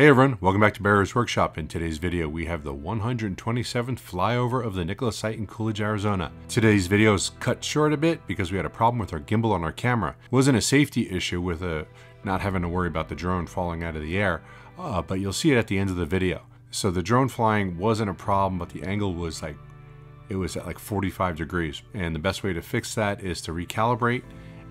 Hey everyone, welcome back to Bear's Workshop. In today's video, we have the 127th flyover of the Nikola site in Coolidge, Arizona. Today's video is cut short a bit because we had a problem with our gimbal on our camera. It wasn't a safety issue with not having to worry about the drone falling out of the air, but you'll see it at the end of the video. So the drone flying wasn't a problem, but the angle was like, it was at like 45 degrees. And the best way to fix that is to recalibrate,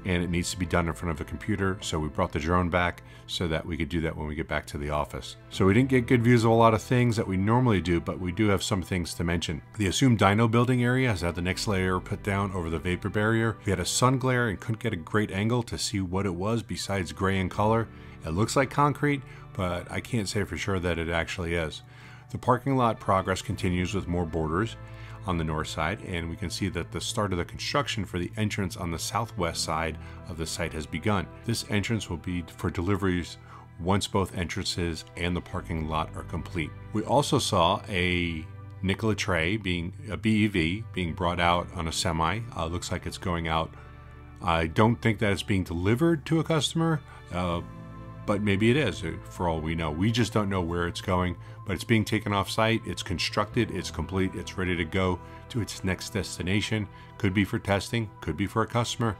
and it needs to be done in front of a computer. So we brought the drone back so that we could do that when we get back to the office. So we didn't get good views of a lot of things that we normally do, but we do have some things to mention. The assumed dyno building area has had the next layer put down over the vapor barrier. We had a sun glare and couldn't get a great angle to see what it was besides gray in color. It looks like concrete, but I can't say for sure that it actually is. The parking lot progress continues with more borders on the north side, and we can see that the start of the construction for the entrance on the southwest side of the site has begun. This entrance will be for deliveries once both entrances and the parking lot are complete. We also saw a Nikola tray, being a BEV, being brought out on a semi. Looks like it's going out. I don't think that it's being delivered to a customer, but maybe it is, for all we know. We just don't know where it's going, but it's being taken off site, it's constructed, it's complete, it's ready to go to its next destination. Could be for testing, could be for a customer.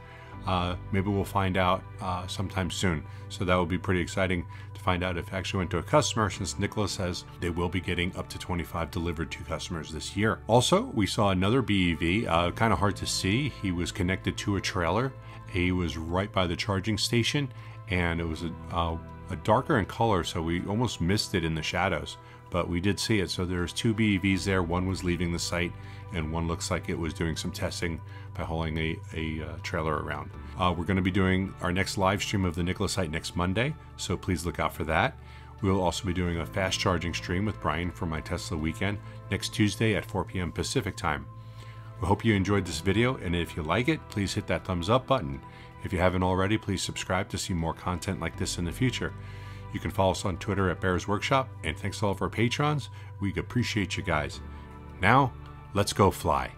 Maybe we'll find out sometime soon. So that will be pretty exciting to find out if it actually went to a customer, since Nikola says they will be getting up to 25 delivered to customers this year. Also, we saw another BEV, kind of hard to see. He was connected to a trailer. He was right by the charging station, and it was a darker in color, so we almost missed it in the shadows, but we did see it. So there's two BEVs there. One was leaving the site, and one looks like it was doing some testing by hauling a trailer around. We're going to be doing our next live stream of the Nikola site next Monday, so please look out for that. We'll also be doing a fast charging stream with Brian for my Tesla weekend next Tuesday at 4 p.m. Pacific time. We hope you enjoyed this video, and if you like it, please hit that thumbs up button. If you haven't already, please subscribe to see more content like this in the future. You can follow us on Twitter at Bear's Workshop, and thanks to all of our patrons. We appreciate you guys. Now, let's go fly.